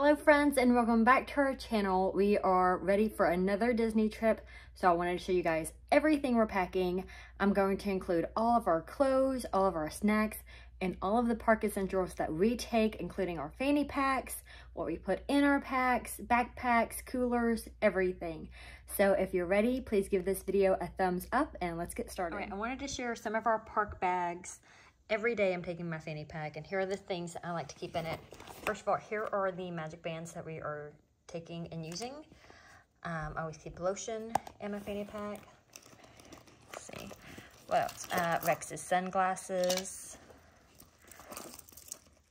Hello friends and welcome back to our channel. We are ready for another Disney trip, so I wanted to show you guys everything we're packing. I'm going to include all of our clothes, all of our snacks, and all of the park essentials that we take, including our fanny packs, what we put in our packs, backpacks, coolers, everything. So if you're ready, please give this video a thumbs up and let's get started. All right, I wanted to share some of our park bags. Every day I'm taking my fanny pack, and here are the things that I like to keep in it. First of all, here are the magic bands that we are taking and using. I always keep lotion in my fanny pack. Let's see, what else? Rex's sunglasses,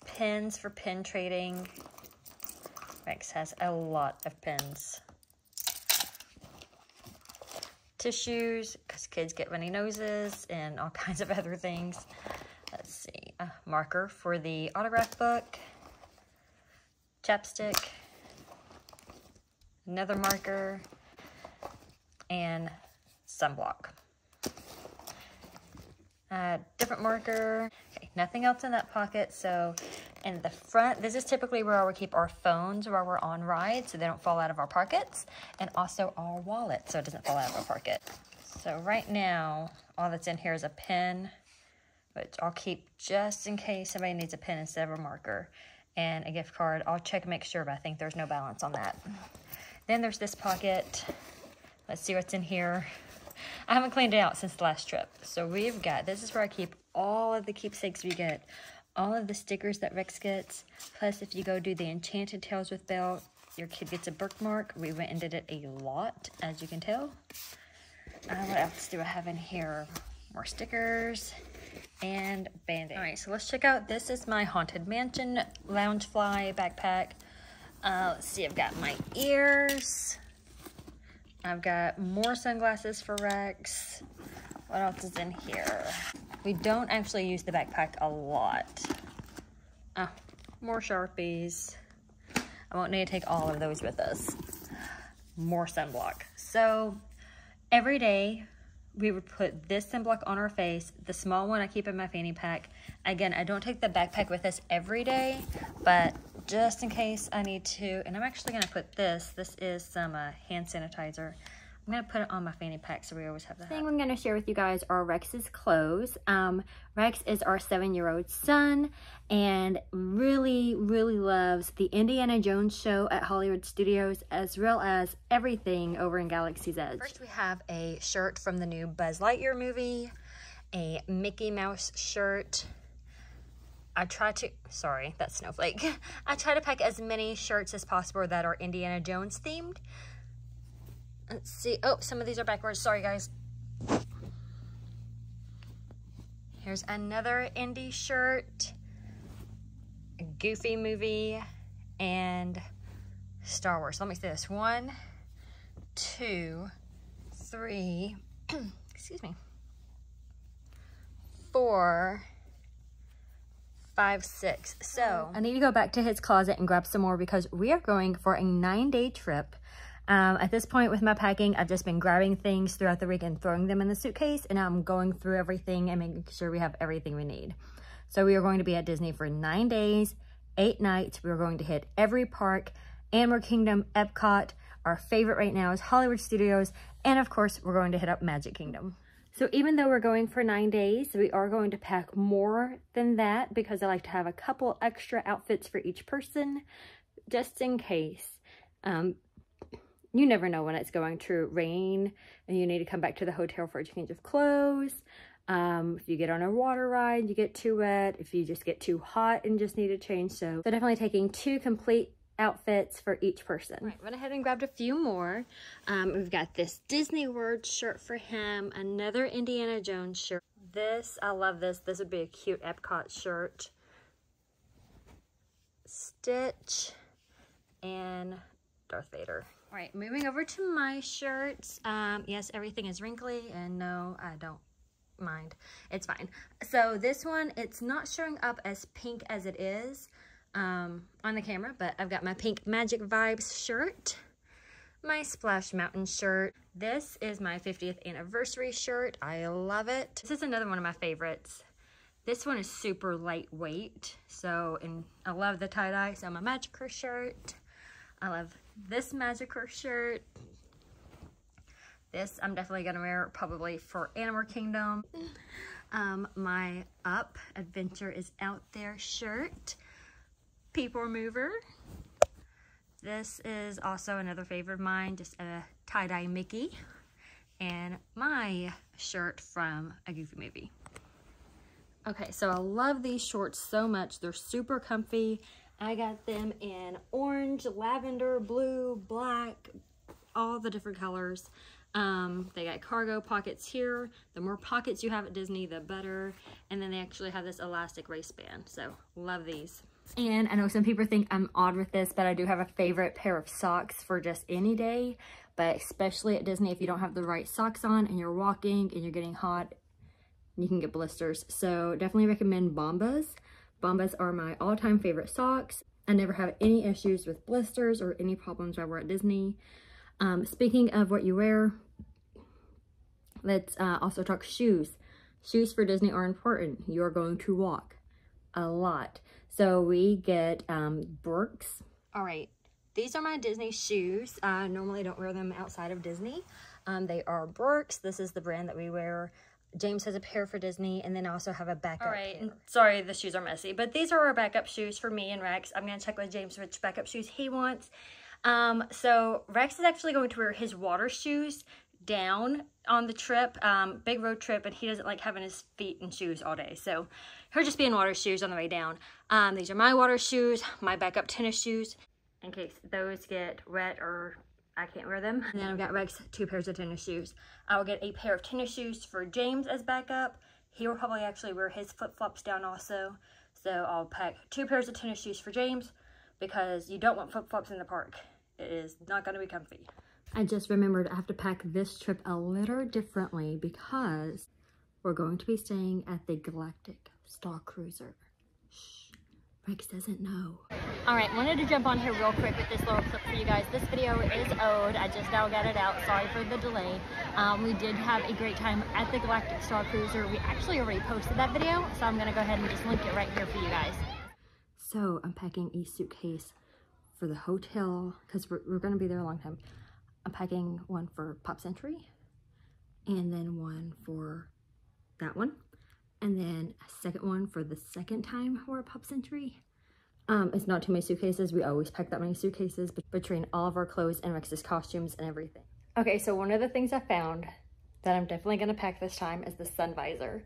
pins for pin trading. Rex has a lot of pins. Tissues, because kids get runny noses and all kinds of other things. Let's see, a marker for the autograph book, chapstick, another marker, and sunblock. Different marker. Okay, nothing else in that pocket. So in the front, this is typically where we keep our phones while we're on rides so they don't fall out of our pockets, and also our wallet so it doesn't fall out of our pocket. So right now, all that's in here is a pen, which I'll keep just in case somebody needs a pen instead of a marker, and a gift card. I'll check and make sure, but I think there's no balance on that. Then there's this pocket. Let's see what's in here. I haven't cleaned it out since the last trip. So we've got, this is where I keep all of the keepsakes we get, all of the stickers that Rex gets. Plus, if you go do the Enchanted Tales with Belle, your kid gets a bookmark. We went and did it a lot, as you can tell. What else do I have in here? More stickers and Band-Aid. All right, so let's check out, this is my Haunted Mansion Loungefly backpack. Let's see, I've got my ears. I've got more sunglasses for Rex. What else is in here? We don't actually use the backpack a lot. Oh, more Sharpies. I won't need to take all of those with us. More sunblock. So every day, we would put this sunblock on our face, the small one I keep in my fanny pack. Again, I don't take the backpack with us every day, but just in case I need to, and I'm actually gonna put this is some hand sanitizer. I'm gonna put it on my fanny pack so we always have that. The thing I'm gonna share with you guys are Rex's clothes. Rex is our 7-year-old son and really, really loves the Indiana Jones show at Hollywood Studios, as well as everything over in Galaxy's Edge. First, we have a shirt from the new Buzz Lightyear movie, a Mickey Mouse shirt. I try to pack as many shirts as possible that are Indiana Jones themed. Let's see. Oh, some of these are backwards. Sorry, guys. Here's another Indy shirt, a Goofy Movie, and Star Wars. Let me see this. 1, 2, 3, excuse me, 4, 5, 6. So I need to go back to his closet and grab some more because we are going for a 9-day trip. At this point with my packing, I've just been grabbing things throughout the week and throwing them in the suitcase, and I'm going through everything and making sure we have everything we need. So we are going to be at Disney for 9 days, 8 nights. We're going to hit every park, Animal Kingdom, Epcot. Our favorite right now is Hollywood Studios. And of course, we're going to hit up Magic Kingdom. So even though we're going for 9 days, we are going to pack more than that because I like to have a couple extra outfits for each person, just in case. You never know when it's going to rain and you need to come back to the hotel for a change of clothes. If you get on a water ride, you get too wet. If you just get too hot and just need a change. So definitely taking 2 complete outfits for each person. All right, went ahead and grabbed a few more. We've got this Disney World shirt for him, another Indiana Jones shirt. This, I love this. This would be a cute Epcot shirt. Stitch and Darth Vader. All right, moving over to my shirts. Yes, everything is wrinkly, and no, I don't mind. It's fine. So this one, it's not showing up as pink as it is on the camera, but I've got my pink Magic Vibes shirt, my Splash Mountain shirt. This is my 50th anniversary shirt. I love it. This is another one of my favorites. This one is super lightweight, so, and I love the tie-dye, so my Magicor shirt. I love this Magicor shirt. This I'm definitely gonna wear probably for Animal Kingdom. My Up Adventure is Out There shirt. People Mover. This is also another favorite of mine, just a tie-dye Mickey. And my shirt from A Goofy Movie. Okay, so I love these shorts so much. They're super comfy. I got them in orange, lavender, blue, black, all the different colors. They got cargo pockets here. The more pockets you have at Disney, the better. And then they actually have this elastic waistband. So, love these. And I know some people think I'm odd with this, but I do have a favorite pair of socks for just any day. But especially at Disney, if you don't have the right socks on and you're walking and you're getting hot, you can get blisters. So definitely recommend Bombas. Bombas are my all-time favorite socks. I never have any issues with blisters or any problems while we're at Disney. Speaking of what you wear, let's also talk shoes. Shoes for Disney are important. You're going to walk a lot. So we get Birks. All right, these are my Disney shoes. I normally don't wear them outside of Disney. They are Birks. This is the brand that we wear. James has a pair for Disney, and then I also have a backup pair. All right, pair. Sorry the shoes are messy, but these are our backup shoes for me and Rex. I'm gonna check with James which backup shoes he wants. So Rex is actually going to wear his water shoes down on the trip, big road trip, and he doesn't like having his feet in shoes all day, so he'll just be in water shoes on the way down. These are my water shoes, my backup tennis shoes, in case those get wet or I can't wear them. And then I've got Rex two pairs of tennis shoes. I will get a pair of tennis shoes for James as backup. He will probably actually wear his flip-flops down also, so I'll pack two pairs of tennis shoes for James, because you don't want flip-flops in the park. It is not gonna be comfy. I just remembered I have to pack this trip a little differently because we're going to be staying at the Galactic Star Cruiser. Shh, Rex doesn't know. All right, wanted to jump on here real quick with this little clip for you guys. This video is owed. I just now got it out. Sorry for the delay. We did have a great time at the Galactic Star Cruiser. We actually already posted that video, so I'm gonna go ahead and just link it right here for you guys. So I'm packing a suitcase for the hotel because we're going to be there a long time. I'm packing one for Pop Century and then one for that one. And then a second one for the second time we're at Pop Century. It's not too many suitcases. We always pack that many suitcases between all of our clothes and Rex's costumes and everything. Okay, so one of the things I found that I'm definitely going to pack this time is the sun visor.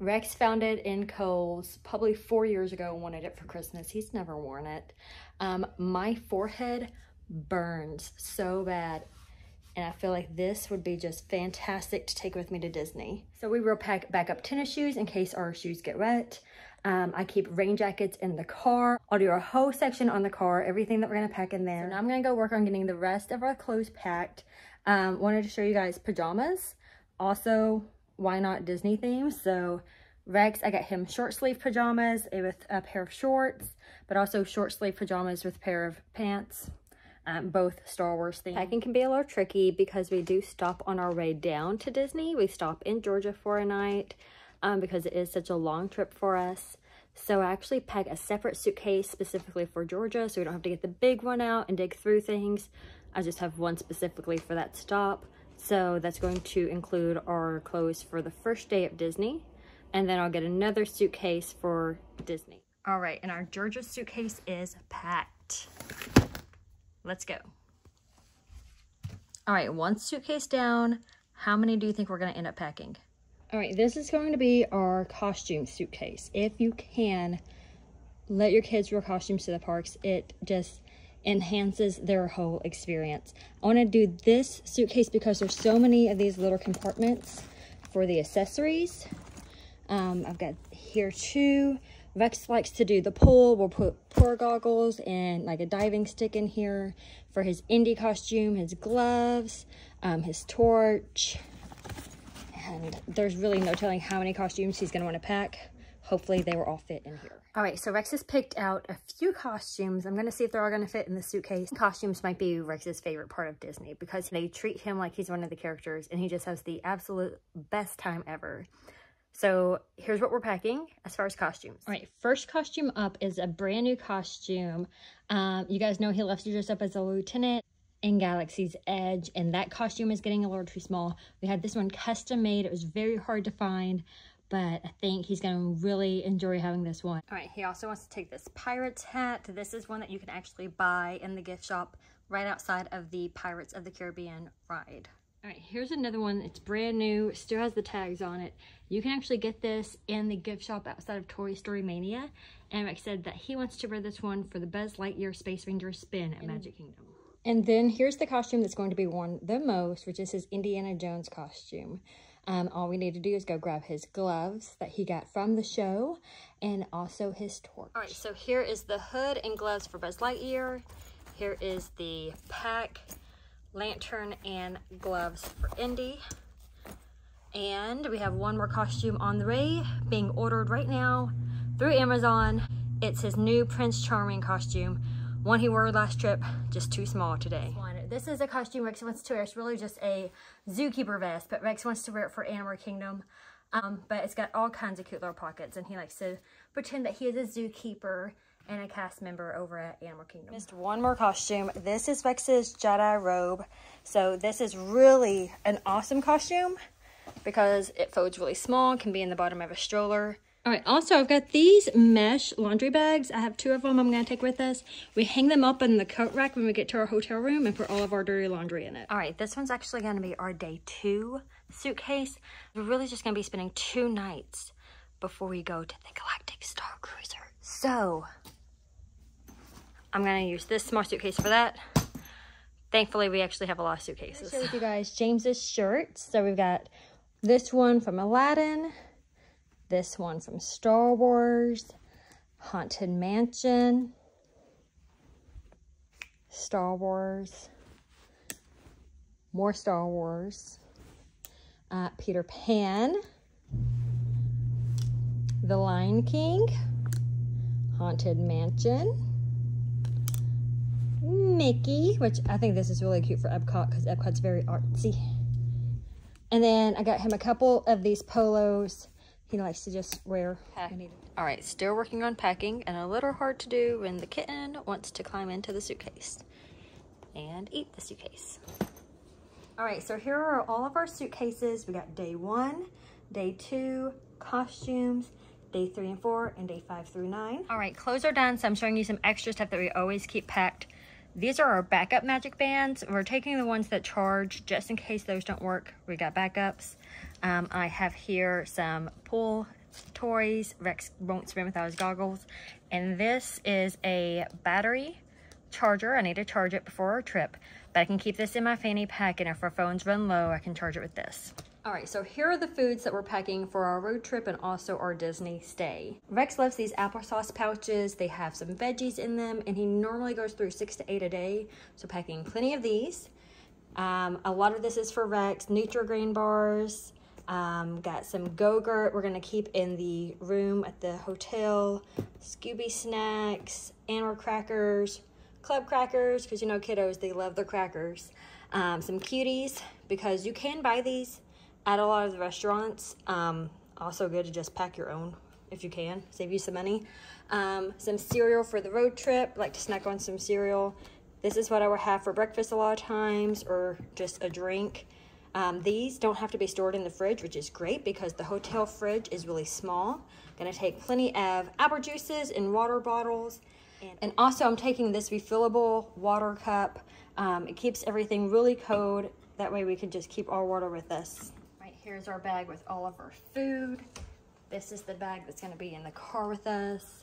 Rex found it in Kohl's probably 4 years ago and wanted it for Christmas. He's never worn it. My forehead burns so bad. And I feel like this would be just fantastic to take with me to Disney. So we will pack backup tennis shoes in case our shoes get wet. I keep rain jackets in the car. I'll do a whole section on the car, everything that we're gonna pack in there. So now I'm gonna go work on getting the rest of our clothes packed. Wanted to show you guys pajamas. Also, why not Disney themes? So Rex, I got him short sleeve pajamas with a pair of shorts, but also short sleeve pajamas with a pair of pants, both Star Wars themed. Packing can be a little tricky because we do stop on our way down to Disney. We stop in Georgia for a night because it is such a long trip for us. So I actually pack a separate suitcase specifically for Georgia so we don't have to get the big one out and dig through things. I just have one specifically for that stop. So that's going to include our clothes for the first day at Disney, and then I'll get another suitcase for Disney. All right, and our Georgia suitcase is packed. Let's go. All right, one suitcase down. How many do you think we're gonna end up packing? All right, this is going to be our costume suitcase. If you can, let your kids wear costumes to the parks. It just enhances their whole experience. I want to do this suitcase because there's so many of these little compartments for the accessories. I've got here too. Rex likes to do the pool. We'll put pool goggles and like a diving stick in here for his Indy costume, his gloves, his torch. And there's really no telling how many costumes he's going to want to pack. Hopefully they will all fit in here. All right, so Rex has picked out a few costumes. I'm gonna see if they're all gonna fit in the suitcase. Costumes might be Rex's favorite part of Disney because they treat him like he's one of the characters and he just has the absolute best time ever. So here's what we're packing as far as costumes. All right, first costume up is a brand new costume. You guys know he loves to dress up as a lieutenant in Galaxy's Edge, and that costume is getting a little too small. We had this one custom made. It was very hard to find, but I think he's gonna really enjoy having this one. All right, he also wants to take this pirate's hat. This is one that you can actually buy in the gift shop right outside of the Pirates of the Caribbean ride. All right, here's another one. It's brand new, still has the tags on it. You can actually get this in the gift shop outside of Toy Story Mania. And Max said that he wants to wear this one for the Buzz Lightyear Space Ranger Spin at Magic Kingdom. And then here's the costume that's going to be worn the most, which is his Indiana Jones costume. All we need to do is go grab his gloves that he got from the show and also his torch. All right, so here is the hood and gloves for Buzz Lightyear. Here is the pack, lantern, and gloves for Indy. And we have one more costume on the way, being ordered right now through Amazon. It's his new Prince Charming costume, one he wore last trip, just too small today. This is a costume Rex wants to wear. It's really just a zookeeper vest, but Rex wants to wear it for Animal Kingdom. But it's got all kinds of cute little pockets, and he likes to pretend that he is a zookeeper and a cast member over at Animal Kingdom. Missed one more costume. This is Rex's Jedi robe. So this is really an awesome costume because it folds really small, can be in the bottom of a stroller. All right, also I've got these mesh laundry bags. I have two of them I'm gonna take with us. We hang them up in the coat rack when we get to our hotel room and put all of our dirty laundry in it. All right, this one's actually gonna be our day 2 suitcase. We're really just gonna be spending 2 nights before we go to the Galactic Star Cruiser. So, I'm gonna use this small suitcase for that. Thankfully, we actually have a lot of suitcases. I'm gonna share with you guys James's shirts. So we've got this one from Aladdin, this one from Star Wars, Haunted Mansion, Star Wars, more Star Wars, Peter Pan, The Lion King, Haunted Mansion, Mickey, which I think this is really cute for Epcot because Epcot's very artsy. And then I got him a couple of these polos he likes to just wear. All right, still working on packing, and a little hard to do when the kitten wants to climb into the suitcase and eat the suitcase. All right, so here are all of our suitcases. We got day 1, day 2, costumes, day 3 and 4, and day 5 through 9. All right, clothes are done, so I'm showing you some extra stuff that we always keep packed. These are our backup magic bands. We're taking the ones that charge just in case those don't work. We got backups. I have here some pool toys. Rex won't swim without his goggles. And this is a battery charger. I need to charge it before our trip, but I can keep this in my fanny pack, and if our phones run low, I can charge it with this. All right, so here are the foods that we're packing for our road trip and also our Disney stay. Rex loves these applesauce pouches. They have some veggies in them, and he normally goes through 6 to 8 a day, so packing plenty of these. A lot of this is for Rex. Nutri-Grain bars, got some Go-Gurt we're gonna keep in the room at the hotel, Scooby snacks, animal crackers, club crackers, because you know kiddos, they love their crackers. Some cuties, because you can buy these at a lot of the restaurants. Also good to just pack your own if you can, save you some money. Some cereal for the road trip. Like to snack on some cereal. This is what I would have for breakfast a lot of times, or just a drink. These don't have to be stored in the fridge, which is great because the hotel fridge is really small. Gonna take plenty of apple juices and water bottles. And also I'm taking this refillable water cup. It keeps everything really cold. That way we can just keep our water with us. Right, here's our bag with all of our food. This is the bag that's gonna be in the car with us.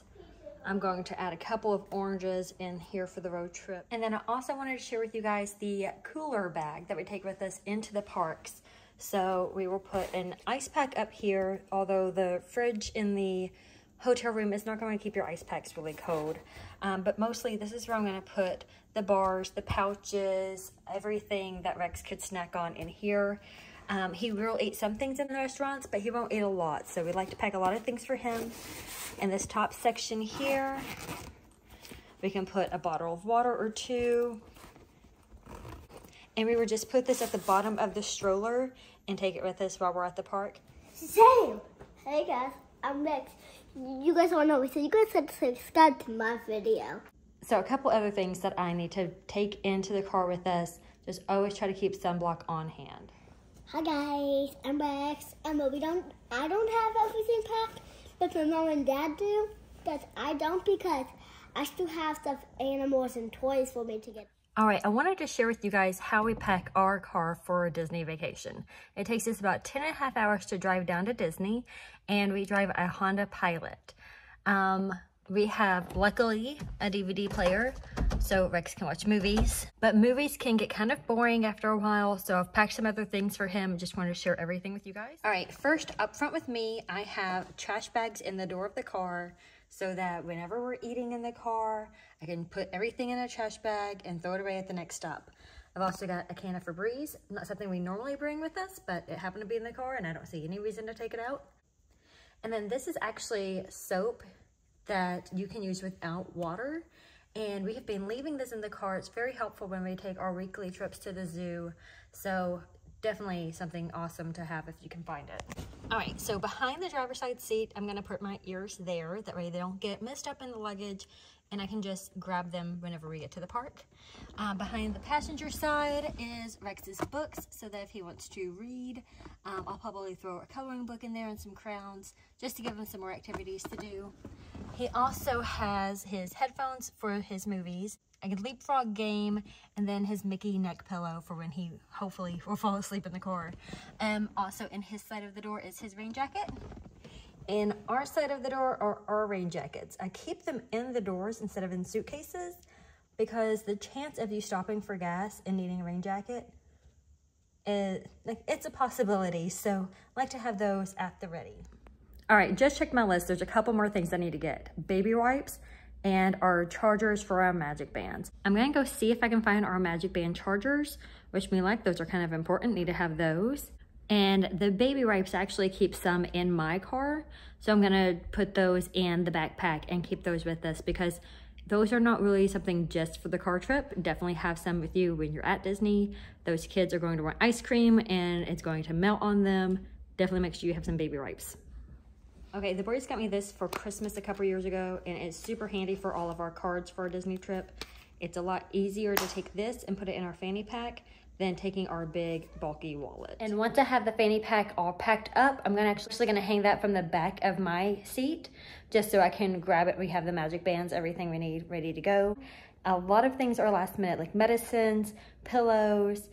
I'm going to add a couple of oranges in here for the road trip. And then I also wanted to share with you guys the cooler bag that we take with us into the parks. So we will put an ice pack up here, although the fridge in the hotel room is not going to keep your ice packs really cold. But mostly this is where I'm going to put the bars, the pouches, everything that Rex could snack on in here. He will eat some things in the restaurants, but he won't eat a lot. So we like to pack a lot of things for him. In this top section here, we can put a bottle of water or two. And we would just put this at the bottom of the stroller and take it with us while we're at the park. Same. Hey guys, I'm Rex. You guys all know me, so you guys have to subscribe to my video. So a couple other things that I need to take into the car with us. Just always try to keep sunblock on hand. Hi guys, I'm Rex. I don't have everything packed, but my mom and dad do. Because I don't, because I still have stuffed animals and toys for me to get. All right, I wanted to share with you guys how we pack our car for a Disney vacation. It takes us about 10.5 hours to drive down to Disney, and we drive a Honda Pilot. We have, luckily, a DVD player, so Rex can watch movies. But movies can get kind of boring after a while, so I've packed some other things for him. Just wanted to share everything with you guys. All right, first, up front with me, I have trash bags in the door of the car, so that whenever we're eating in the car, I can put everything in a trash bag and throw it away at the next stop. I've also got a can of Febreze, not something we normally bring with us, but it happened to be in the car and I don't see any reason to take it out. And then this is actually soap that you can use without water. And we have been leaving this in the car. It's very helpful when we take our weekly trips to the zoo. So definitely something awesome to have if you can find it. All right, so behind the driver's side seat, I'm gonna put my ears there. That way they don't get messed up in the luggage and I can just grab them whenever we get to the park. Behind the passenger side is Rex's books, so that if he wants to read, I'll probably throw a coloring book in there and some crayons just to give him some more activities to do. He also has his headphones for his movies, a LeapFrog game, and then his Mickey neck pillow for when he hopefully will fall asleep in the car. Also in his side of the door is his rain jacket. In our side of the door are our rain jackets. I keep them in the doors instead of in suitcases because the chance of you stopping for gas and needing a rain jacket, it's a possibility. So I like to have those at the ready. All right, just checked my list. There's a couple more things I need to get. Baby wipes and our chargers for our magic bands. I'm gonna go see if I can find our magic band chargers, which we like, those are kind of important, need to have those. And the baby wipes, I actually keep some in my car, so I'm gonna put those in the backpack and keep those with us because those are not really something just for the car trip. Definitely have some with you when you're at Disney. Those kids are going to want ice cream and it's going to melt on them. Definitely make sure you have some baby wipes. Okay, the boys got me this for Christmas a couple years ago, and it's super handy for all of our cards for our Disney trip. It's a lot easier to take this and put it in our fanny pack than taking our big, bulky wallet. And once I have the fanny pack all packed up, I'm actually gonna hang that from the back of my seat, just so I can grab it. We have the magic bands, everything we need ready to go. A lot of things are last minute, like medicines, pillows.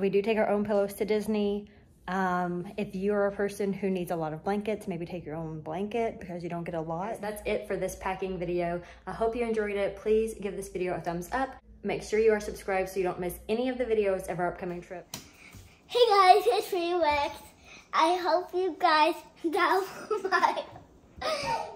We do take our own pillows to Disney. If you're a person who needs a lot of blankets, maybe take your own blanket because you don't get a lot. That's it for this packing video. I hope you enjoyed it. Please give this video a thumbs up. Make sure you are subscribed so you don't miss any of the videos of our upcoming trip. Hey guys, it's me, Rex. I hope you guys know my